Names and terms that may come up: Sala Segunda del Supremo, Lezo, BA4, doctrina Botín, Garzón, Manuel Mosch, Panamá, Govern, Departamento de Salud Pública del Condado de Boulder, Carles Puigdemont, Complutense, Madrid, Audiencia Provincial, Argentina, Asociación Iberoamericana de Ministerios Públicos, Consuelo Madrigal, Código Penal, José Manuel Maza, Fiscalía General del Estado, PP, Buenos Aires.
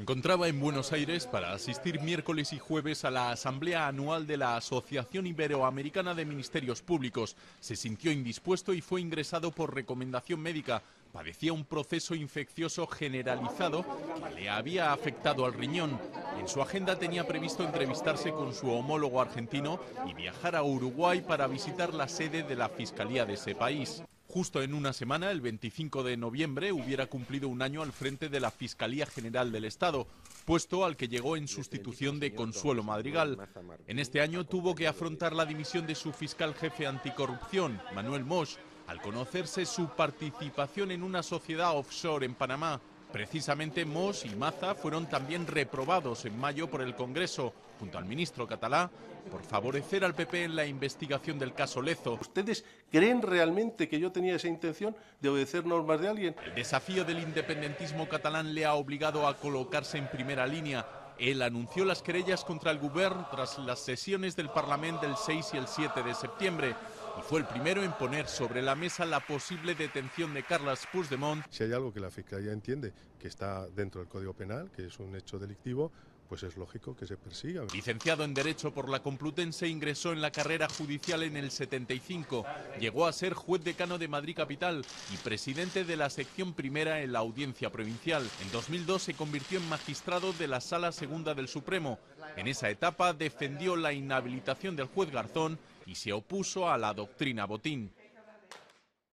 encontraba en Buenos Aires para asistir miércoles y jueves a la Asamblea Anual de la Asociación Iberoamericana de Ministerios Públicos. Se sintió indispuesto y fue ingresado por recomendación médica. Padecía un proceso infeccioso generalizado que le había afectado al riñón. En su agenda tenía previsto entrevistarse con su homólogo argentino y viajar a Uruguay para visitar la sede de la Fiscalía de ese país. Justo en una semana, el 25 de noviembre, hubiera cumplido un año al frente de la Fiscalía General del Estado, puesto al que llegó en sustitución de Consuelo Madrigal. En este año tuvo que afrontar la dimisión de su fiscal jefe anticorrupción, Manuel Mosch, al conocerse su participación en una sociedad offshore en Panamá. Precisamente Mosch y Maza fueron también reprobados en mayo por el Congreso, junto al ministro catalá, por favorecer al PP en la investigación del caso Lezo. ¿Ustedes creen realmente que yo tenía esa intención de obedecer normas de alguien? El desafío del independentismo catalán le ha obligado a colocarse en primera línea. Él anunció las querellas contra el Govern tras las sesiones del Parlamento del 6 y el 7 de septiembre. Y fue el primero en poner sobre la mesa la posible detención de Carles Puigdemont. Si hay algo que la Fiscalía entiende que está dentro del Código Penal, que es un hecho delictivo, pues es lógico que se persiga. Licenciado en Derecho por la Complutense, ingresó en la carrera judicial en el 75. Llegó a ser juez decano de Madrid Capital y presidente de la sección primera en la Audiencia Provincial. En 2002 se convirtió en magistrado de la Sala Segunda del Supremo. En esa etapa defendió la inhabilitación del juez Garzón y se opuso a la doctrina Botín.